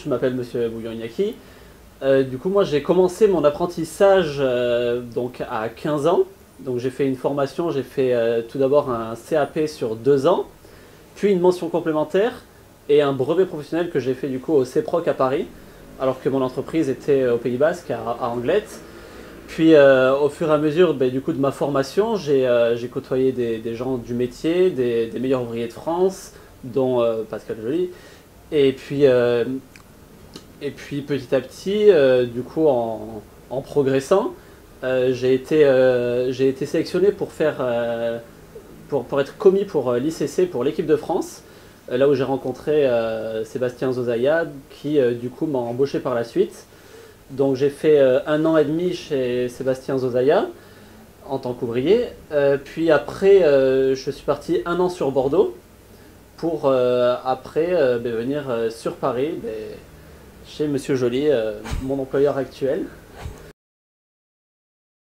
Je m'appelle Monsieur Bouillon Iñaki. Du coup, moi, j'ai commencé mon apprentissage donc à 15 ans. Donc, j'ai fait une formation, j'ai fait tout d'abord un CAP sur 2 ans, puis une mention complémentaire et un brevet professionnel que j'ai fait du coup au CEPROC à Paris, alors que mon entreprise était au Pays Basque, à Anglet. Puis, au fur et à mesure du coup, de ma formation, j'ai côtoyé des gens du métier, des meilleurs ouvriers de France, dont Pascal Joly. Et puis petit à petit, du coup, en progressant, j'ai été sélectionné pour être commis pour l'ICC, pour l'équipe de France, là où j'ai rencontré Sébastien Zozaya, qui du coup m'a embauché par la suite. Donc j'ai fait 1 an et demi chez Sébastien Zozaya en tant qu'ouvrier. Puis après, je suis parti 1 an sur Bordeaux pour après venir sur Paris. Chez Monsieur Joly, mon employeur actuel.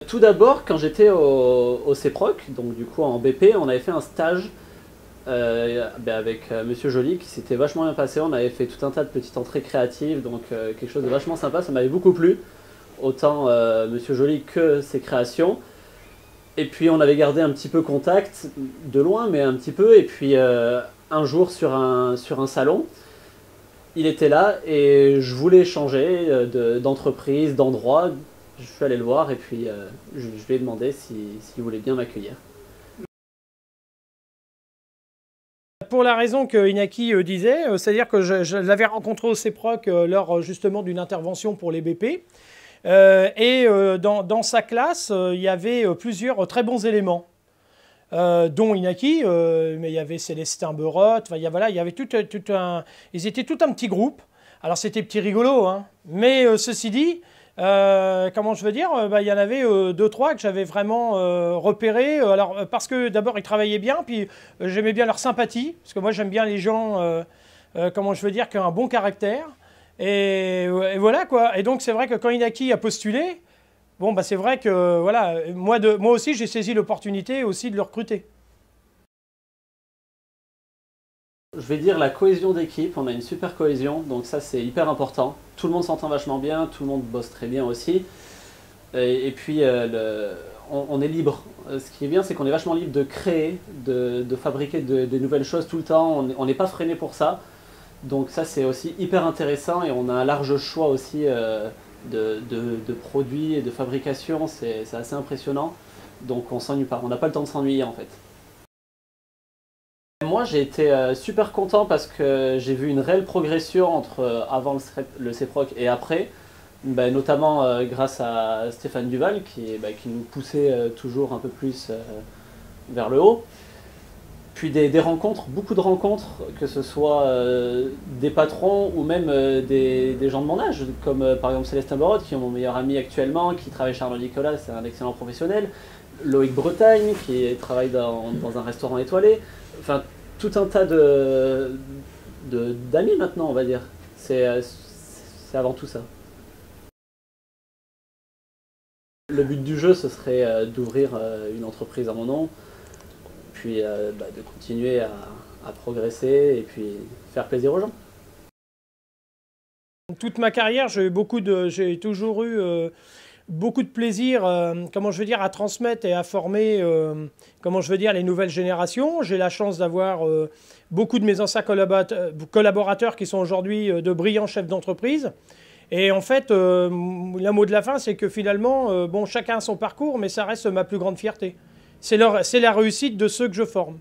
Tout d'abord, quand j'étais au CEPROC, donc du coup en BP, on avait fait un stage avec Monsieur Joly qui s'était vachement bien passé. On avait fait tout un tas de petites entrées créatives, donc quelque chose de vachement sympa. Ça m'avait beaucoup plu, autant Monsieur Joly que ses créations. Et puis on avait gardé un petit peu contact, de loin, mais un petit peu. Et puis un jour sur un salon, il était là et je voulais changer d'entreprise, d'endroit. Je suis allé le voir et puis je lui ai demandé s'il voulait bien m'accueillir. Pour la raison que Iñaki disait, c'est-à-dire que je l'avais rencontré au CEPROC lors justement d'une intervention pour les BP. Dans sa classe, il y avait plusieurs très bons éléments. Dont Iñaki, mais il y avait Célestin Bérotte, voilà, il y avait ils étaient tout un petit groupe. Alors c'était petit rigolo, hein, mais ceci dit, comment je veux dire, il y en avait 2-3 que j'avais vraiment repérés. Alors parce que d'abord ils travaillaient bien, puis j'aimais bien leur sympathie, parce que moi j'aime bien les gens, comment je veux dire, qui ont un bon caractère. Et voilà quoi. Et donc c'est vrai que quand Iñaki a postulé, bon, c'est vrai que voilà, moi aussi, j'ai saisi l'opportunité aussi de le recruter. Je vais dire la cohésion d'équipe, on a une super cohésion, donc ça c'est hyper important. Tout le monde s'entend vachement bien, tout le monde bosse très bien aussi. Et puis, on est libre. Ce qui est bien, c'est qu'on est vachement libre de créer, de fabriquer de nouvelles choses tout le temps. On n'est pas freiné pour ça. Donc ça c'est aussi hyper intéressant et on a un large choix aussi de produits et de fabrication, c'est assez impressionnant. Donc on s'ennuie pas, on n'a pas le temps de s'ennuyer en fait. Moi j'ai été super content parce que j'ai vu une réelle progression entre avant le CEPROC et après, notamment grâce à Stéphane Duval qui nous poussait toujours un peu plus vers le haut. Puis des rencontres, beaucoup de rencontres, que ce soit des patrons ou même des gens de mon âge, comme par exemple Célestin Borod, qui est mon meilleur ami actuellement, qui travaille chez Arnaud Nicolas, c'est un excellent professionnel, Loïc Bretagne, qui travaille dans un restaurant étoilé, enfin tout un tas d'amis maintenant, on va dire, c'est avant tout ça. Le but du jeu, ce serait d'ouvrir une entreprise à mon nom, puis de continuer à progresser et puis faire plaisir aux gens. Toute ma carrière, j'ai toujours eu beaucoup de plaisir comment je veux dire, à transmettre et à former comment je veux dire, les nouvelles générations. J'ai la chance d'avoir beaucoup de mes anciens collaborateurs qui sont aujourd'hui de brillants chefs d'entreprise. Et en fait, le mot de la fin, c'est que finalement, bon, chacun a son parcours, mais ça reste ma plus grande fierté. C'est la réussite de ceux que je forme.